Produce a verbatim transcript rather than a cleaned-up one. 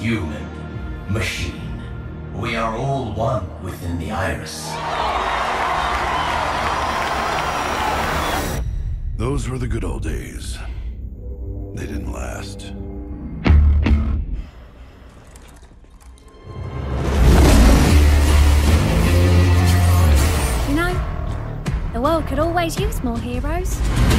Human, machine, we are all one within the iris. Those were the good old days. They didn't last. You know, the world could always use more heroes.